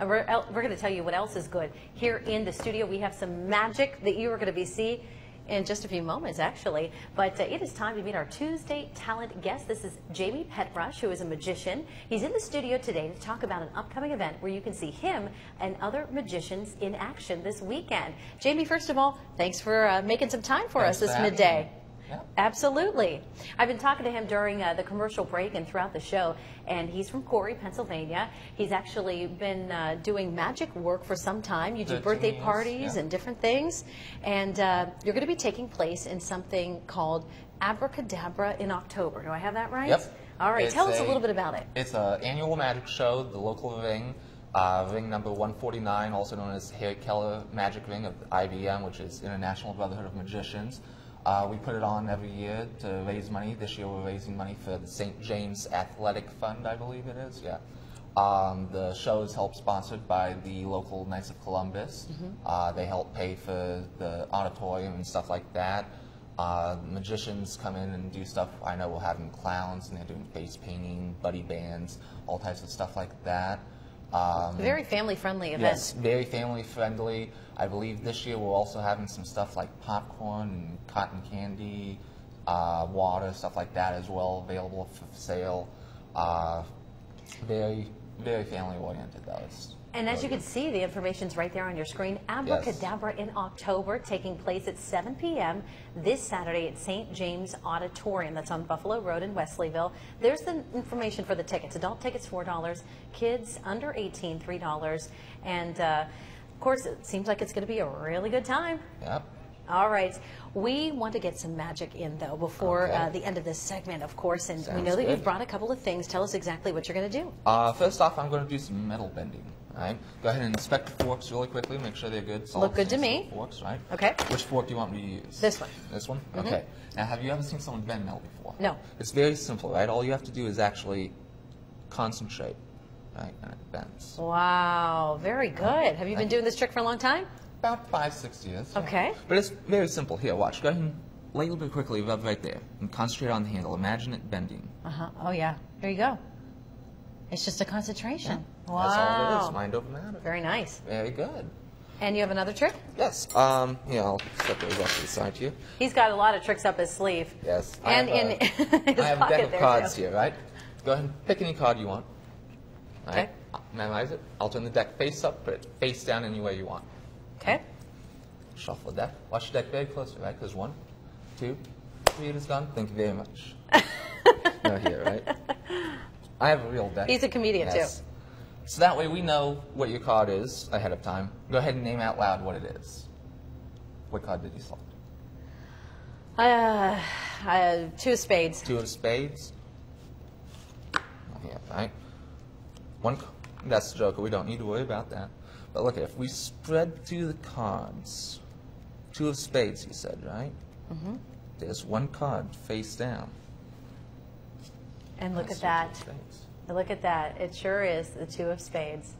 And we're going to tell you what else is good. Here in the studio, we have some magic that you are going to be seeing in just a few moments, actually. But it is time to meet our Tuesday talent guest. This is Jamie Petrush, who is a magician. He's in the studio today to talk about an upcoming event where you can see him and other magicians in action this weekend. Jamie, first of all, thanks for making some time for us this midday. Yeah. Absolutely. I've been talking to him during the commercial break and throughout the show, and he's from Corry, Pennsylvania. He's actually been doing magic work for some time. You do birthday parties and different things, and you're going to be taking place in something called Abracadabra in October. Do I have that right? Yep. All right. Tell us a little bit about it. It's an annual magic show, the local ring, ring number 149, also known as Harry Keller Magic Ring of IBM, which is International Brotherhood of Magicians. We put it on every year to raise money. This year we're raising money for the St. James Athletic Fund, I believe it is, yeah. The show is helped sponsored by the local Knights of Columbus. Mm-hmm. They help pay for the auditorium and stuff like that. Magicians come in and do stuff. I know we'll have them clowns, and they're doing face painting, buddy bands, all types of stuff like that. Very family-friendly event. Yes, very family-friendly. I believe this year we're also having some stuff like popcorn and cotton candy, water, stuff like that as well, available for sale. Very, very family-oriented, though. And as you can see, the information's right there on your screen. Abracadabra in October, taking place at 7 p.m. this Saturday at St. James Auditorium. That's on Buffalo Road in Wesleyville. There's the information for the tickets. Adult tickets, $4. Kids under 18, $3. And, of course, it seems like it's going to be a really good time. Yep. All right. We want to get some magic in, though, before the end of this segment, of course. And we know that you've brought a couple of things. Tell us exactly what you're going to do. First off, I'm going to do some metal bending. All right. Go ahead and inspect the forks really quickly. Make sure they're good. Look good to me. Forks, right? Okay. Which fork do you want me to use? This one. This one? Mm-hmm. Okay. Now, have you ever seen someone bend metal before? No. It's very simple, right? All you have to do is actually concentrate, right? And it bends. Wow. Very good. Right. Have you been doing this trick for a long time? About 5-6 years. Okay. Yeah. But it's very simple. Here, watch. Go ahead and lay a little bit quickly. Rub right there. And concentrate on the handle. Imagine it bending. Uh-huh. Oh, yeah. There you go. It's just a concentration. Yeah. Wow. That's all it is. Mind over matter. Very nice. Very good. And you have another trick? Yes. Yeah, I'll set those off to the side here. He's got a lot of tricks up his sleeve. Yes. And in his pocket there, too. I have a deck of cards here, right? Go ahead and pick any card you want. All right. Okay. Memorize it. I'll turn the deck face up, put it face down any way you want. Okay. Shuffle that. Watch the deck very closely, right? Because 1, 2, 3, it is gone. Thank you very much. Not here, right? I have a real deck. He's a comedian, too. So that way we know what your card is ahead of time. Go ahead and name out loud what it is. What card did you select? Two of spades. Two of spades. Yeah, right? One. That's the joker. We don't need to worry about that. But look, if we spread through the cards, two of spades, you said, right? Mm-hmm. There's one card face down. And look at that. Look at that. It sure is the two of spades.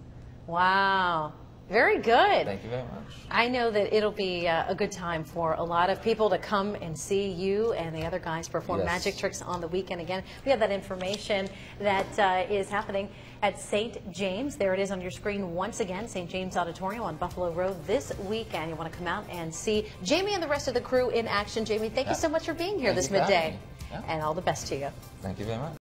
Wow. Very good. Thank you very much. I know that it'll be a good time for a lot of people to come and see you and the other guys perform magic tricks on the weekend again. We have that information that is happening at St. James. There it is on your screen once again, St. James Auditorium on Buffalo Road this weekend. You want to come out and see Jamie and the rest of the crew in action. Jamie, thank you so much for being here this midday. And all the best to you. Thank you very much.